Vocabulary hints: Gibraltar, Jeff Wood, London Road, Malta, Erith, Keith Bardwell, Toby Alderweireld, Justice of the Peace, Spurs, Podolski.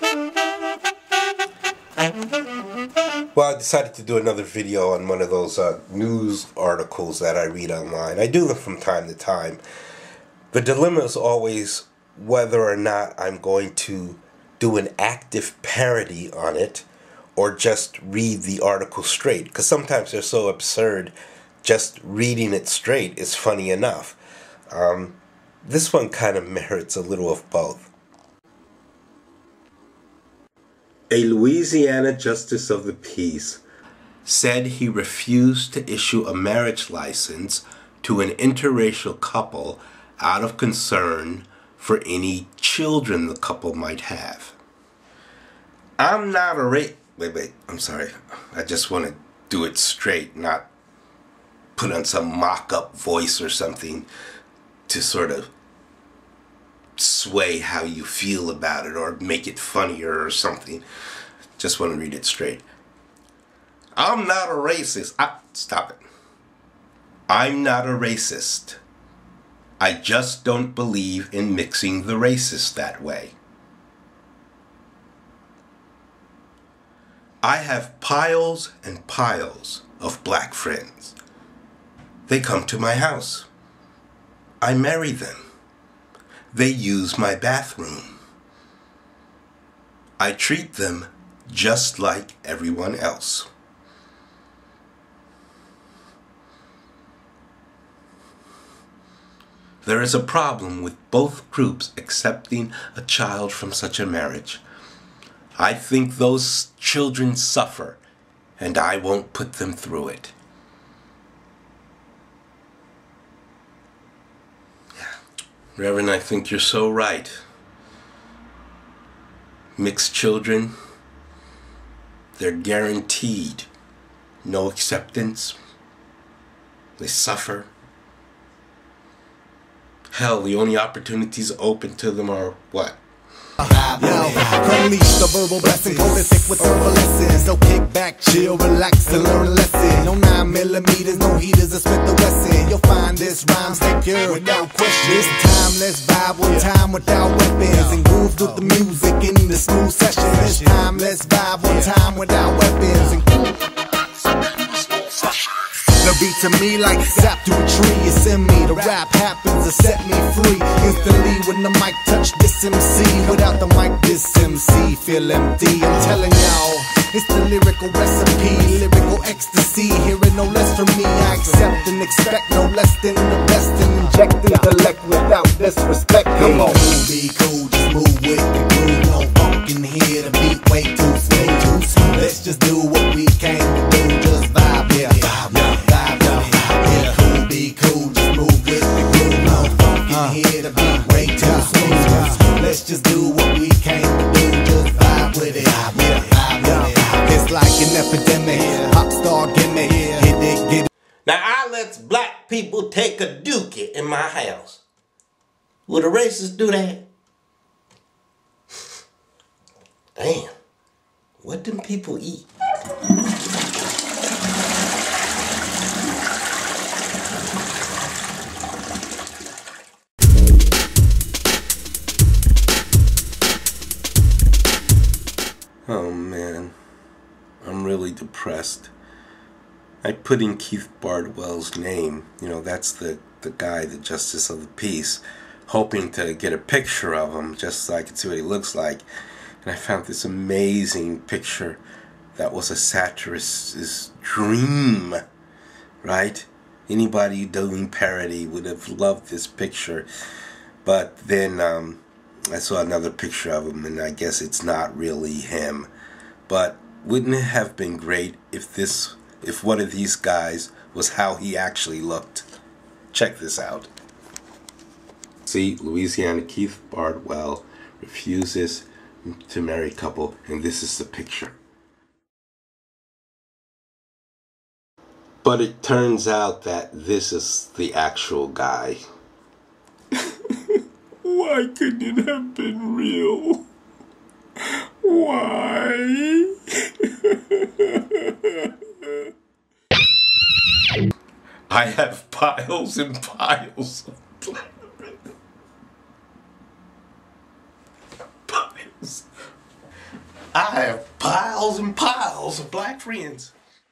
Well, I decided to do another video on one of those news articles that I read online. I do them from time to time. The dilemma is always whether or not I'm going to do an active parody on it or just read the article straight. Because sometimes they're so absurd, just reading it straight is funny enough. This one kind of merits a little of both. A Louisiana justice of the peace said he refused to issue a marriage license to an interracial couple out of concern for any children the couple might have. I'm not a wait, I'm sorry. I just want to do it straight, not put on some mock-up voice or something to sort of sway how you feel about it or make it funnier or something. Just want to read it straight. I'm not a racist. Stop it. I'm not a racist. I just don't believe in mixing the races that way. I have piles and piles of black friends. They come to my house. I marry them. They use my bathroom. I treat them just like everyone else. There is a problem with both groups accepting a child from such a marriage. I think those children suffer, and I won't put them through it. Reverend, I think you're so right. Mixed children, they're guaranteed no acceptance. They suffer. Hell, the only opportunities open to them are what? Unleash the verbal blessing, prolific with herbal lessons. So kick back, chill, relax, and learn a lesson. No 9mm, no heaters, or Smith & Wesson. You'll find this rhyme secure without question. This timeless vibe with time without weapons, and groove with the music in the smooth session. This timeless vibe with time without weapons, and groove. The beat to me like sap to a tree. It's in me, the rap happens to set me free. Instantly when the mic touch this MC. Without the mic this MC feel empty. I'm telling y'all, it's the lyrical recipe. Lyrical ecstasy, hearing no less from me. I accept and expect no less than the best, and inject intellect without disrespect. Come on, be cool, just move with the groove. No funk in here, the beat way too slow. Let's just do what we came to do. Just vibe, yeah, vibe, yeah. Let's just do what we came to do. Just vibe with it. It's like an epidemic. Pop star gimmick. Hit it, get it. Now I let black people take a dookie in my house. Would a racist do that? Damn. What them people eat? Oh man, I'm really depressed. I put in Keith Bardwell's name, you know, that's the guy, the Justice of the Peace, hoping to get a picture of him just so I could see what he looks like. And I found this amazing picture that was a satirist's dream, right? Anybody doing parody would have loved this picture. But then, I saw another picture of him, and I guess it's not really him. But wouldn't it have been great if one of these guys was how he actually looked? Check this out. See, Louisiana Keith Bardwell refuses to marry a couple, and this is the picture. But it turns out that this is the actual guy. Why couldn't it have been real? Why? I have piles and piles of black friends. Piles I have piles and piles of black friends.